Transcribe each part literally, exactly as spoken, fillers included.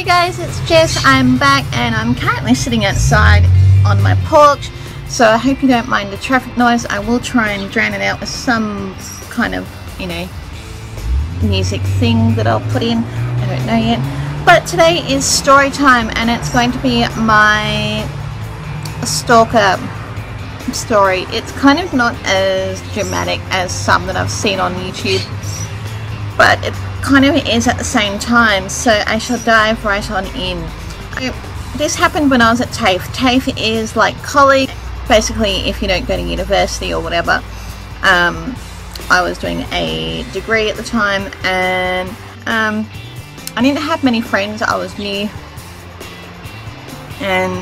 Hey guys, it's Jess. I'm back and I'm currently sitting outside on my porch, so I hope you don't mind the traffic noise. I will try and drown it out with some kind of, you know, music thing that I'll put in. I don't know yet. But today is story time and it's going to be my stalker story. It's kind of not as dramatic as some that I've seen on YouTube, but it kind of is at the same time, so I shall dive right on in. I, this happened when I was at TAFE. TAFE is like college, basically, if you don't go to university or whatever. Um, I was doing a degree at the time and um, I didn't have many friends. I was new and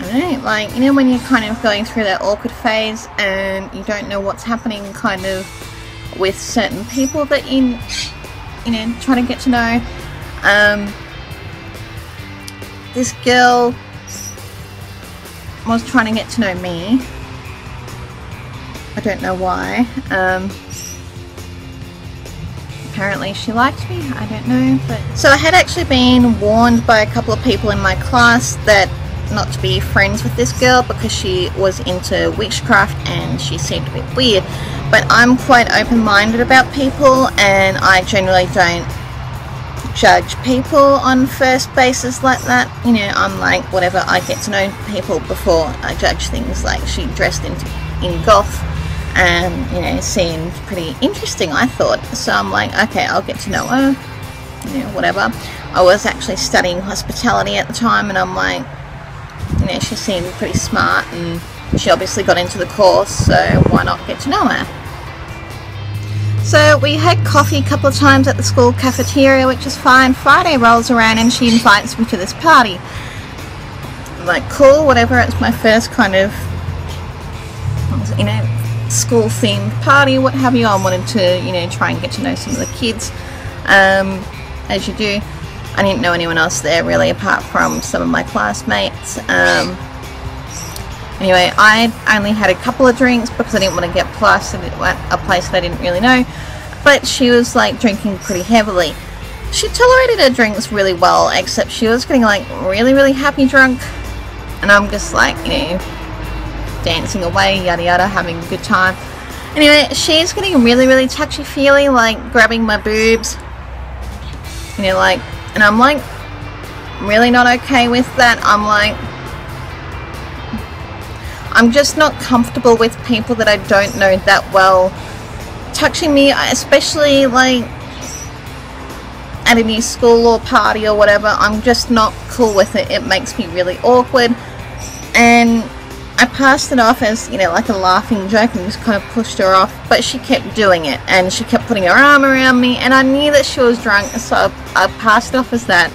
I don't know, like, you know when you're kind of going through that awkward phase and you don't know what's happening kind of with certain people that you, you know, try to get to know. Um, this girl was trying to get to know me. I don't know why. Um, apparently she liked me, I don't know. But so I had actually been warned by a couple of people in my class that not to be friends with this girl because she was into witchcraft and she seemed a bit weird. But I'm quite open-minded about people and I generally don't judge people on first basis like that. You know, I'm like, whatever, I get to know people before I judge things. Like, she dressed in, in goth and, you know, seemed pretty interesting, I thought. So I'm like, okay, I'll get to know her, you know, whatever. I was actually studying hospitality at the time and I'm like, you know, she seemed pretty smart and she obviously got into the course, so why not get to know her? So we had coffee a couple of times at the school cafeteria, which is fine. Friday rolls around and she invites me to this party. I'm like, cool, whatever, it's my first kind of, you know, school themed party, what have you. I wanted to, you know, try and get to know some of the kids, um, as you do. I didn't know anyone else there really apart from some of my classmates. Um, anyway, I only had a couple of drinks because I didn't want to get plastered at a place that I didn't really know, but she was like drinking pretty heavily. She tolerated her drinks really well, except she was getting like really really happy drunk and I'm just like, you know, dancing away, yada yada, having a good time. Anyway, she's getting really really touchy-feely, like grabbing my boobs, you know, like. And I'm like, really not okay with that. I'm like, I'm just not comfortable with people that I don't know that well touching me, especially like at a new school or party or whatever. I'm just not cool with it. It makes me really awkward. And I passed it off as, you know, like a laughing joke and just kind of pushed her off, but she kept doing it and she kept putting her arm around me and I knew that she was drunk, so I, I passed it off as that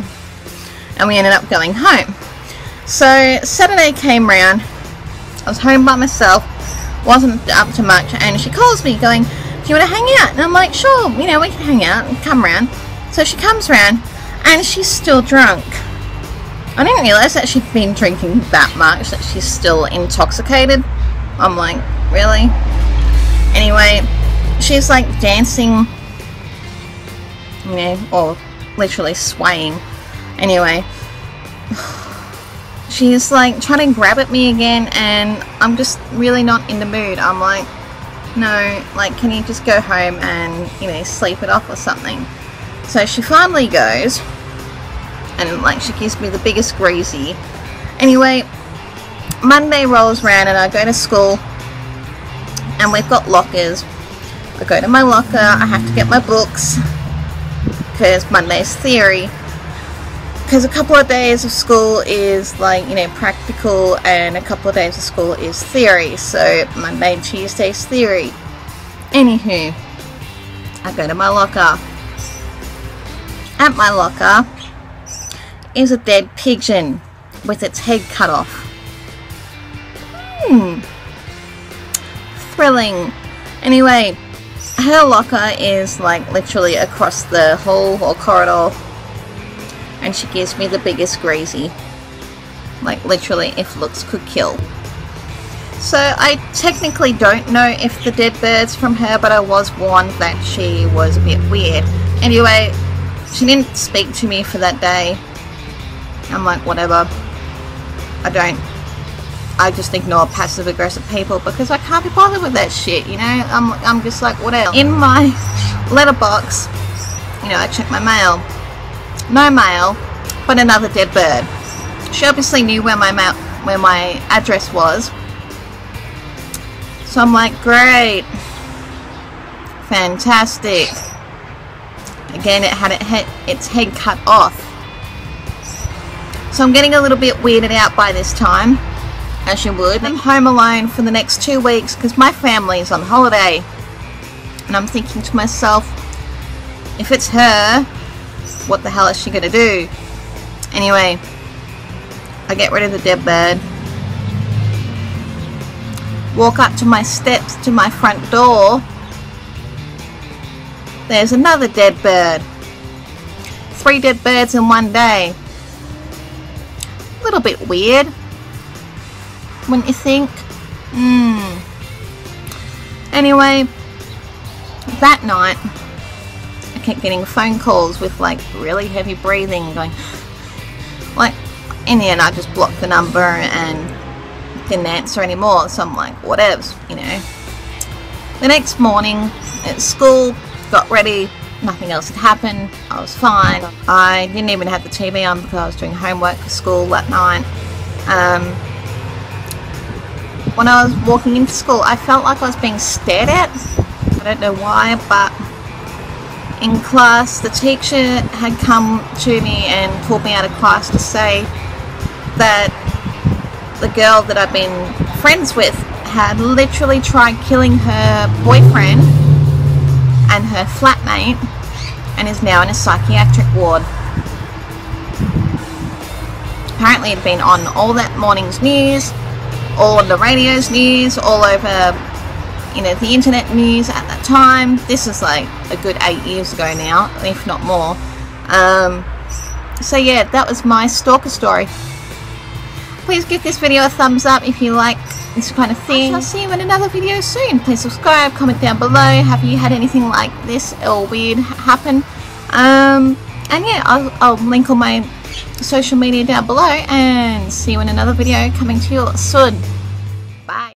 and we ended up going home. So Saturday came round, I was home by myself, wasn't up to much, and she calls me going, do you want to hang out? And I'm like, sure, you know, we can hang out and come round. So she comes round and she's still drunk. I didn't realise that she'd been drinking that much, that she's still intoxicated. I'm like, really? Anyway, she's like dancing, you know, or literally swaying. Anyway, she's like trying to grab at me again and I'm just really not in the mood. I'm like, no, like, can you just go home and, you know, sleep it off or something? So she finally goes. And like she gives me the biggest greasy. Anyway, Monday rolls around and I go to school and we've got lockers. I go to my locker, I have to get my books because Monday's theory, because a couple of days of school is like, you know, practical and a couple of days of school is theory. So Monday and Tuesday's theory. Anywho, I go to my locker. At my locker is a dead pigeon with its head cut off. Hmm. Thrilling. Anyway, her locker is like literally across the hall or corridor and she gives me the biggest greasy. Like literally, if looks could kill. So I technically don't know if the dead bird's from her, but I was warned that she was a bit weird. Anyway, She didn't speak to me for that day. I'm like, whatever. I don't. I just ignore passive aggressive people because I can't be bothered with that shit, you know? I'm, I'm just like, whatever. In my letterbox, you know, I check my mail. No mail, but another dead bird. She obviously knew where my mail, where my address was. So I'm like, great. Fantastic. Again, it had it head, its head cut off. So I'm getting a little bit weirded out by this time, as you would. I'm home alone for the next two weeks because my family is on holiday. And I'm thinking to myself, if it's her, what the hell is she gonna do? Anyway, I get rid of the dead bird. Walk up to my steps to my front door. There's another dead bird. Three dead birds in one day. A little bit weird, wouldn't you think? Mm. Anyway, that night, I kept getting phone calls with like really heavy breathing going like, in the end I just blocked the number and didn't answer anymore, so I'm like, whatevs, you know. The next morning at school, got ready, nothing else had happened, I was fine. I didn't even have the T V on because I was doing homework for school that night. Um, when I was walking into school, I felt like I was being stared at. I don't know why, but in class, the teacher had come to me and pulled me out of class to say that the girl that I've been friends with had literally tried killing her boyfriend and her flatmate, and is now in a psychiatric ward. Apparently it had been on all that morning's news, all of the radio's news, all over, you know, the internet news at that time. This is like a good eight years ago now, if not more. Um, so yeah, that was my stalker story. Please give this video a thumbs up if you like this kind of thing. I'll see you in another video soon. Please subscribe, comment down below. Have you had anything like this or weird happen? Um, and yeah, I'll, I'll link all my social media down below, and see you in another video coming to you soon.